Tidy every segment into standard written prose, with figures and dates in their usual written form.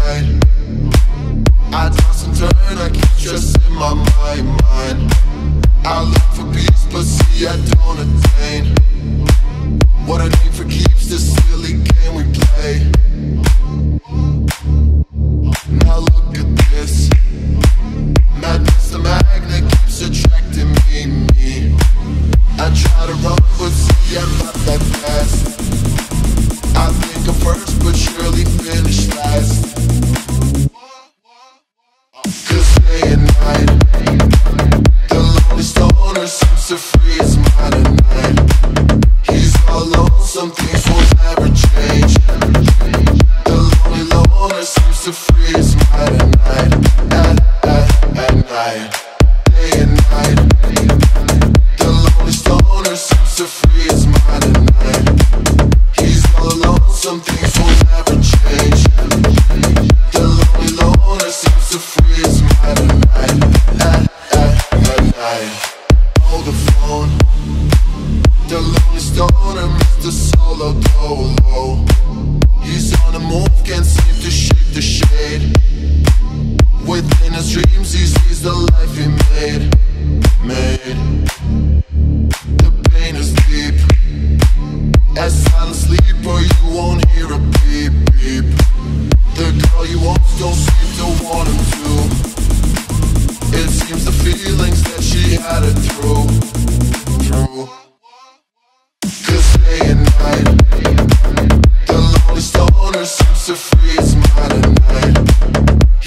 mind. I toss and turn, I keep just in my mind. I look for peace, but see I don't attain. What I need for keeps this silly game we play. Now look at this. Madness, the magnet keeps attracting me. I try to run, but see I'm not that fast. I think I'm first, but surely finish last. 'Cause day and night, the lonely stoner seems to free his mind at night. He's all alone, some things will never change. The lonely loner seems to free his mind at night. At night, day and night, the lonely stoner seems to free his mind at night. He's all alone, some things will never change. The lonely loner seems to free his mind at night. At night, hold the phone. The lonely stoner missed the solo dolo. He's on the move, can't seem to shake the shade. Within his dreams he sees the life he made. The pain is deep. As silent sleep or you won't hear a beep, beep. The girl you want don't seem to want him to. It seems the feelings that she had it through. 'Cause day and night, the lonely stoner seems to free his mind at night.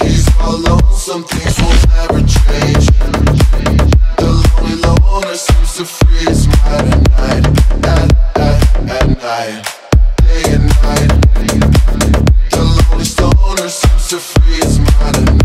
He's all alone, some things will never change. The lonely loner seems to free his mind at night. At night, day and night, the lonely stoner seems to free his mind at night.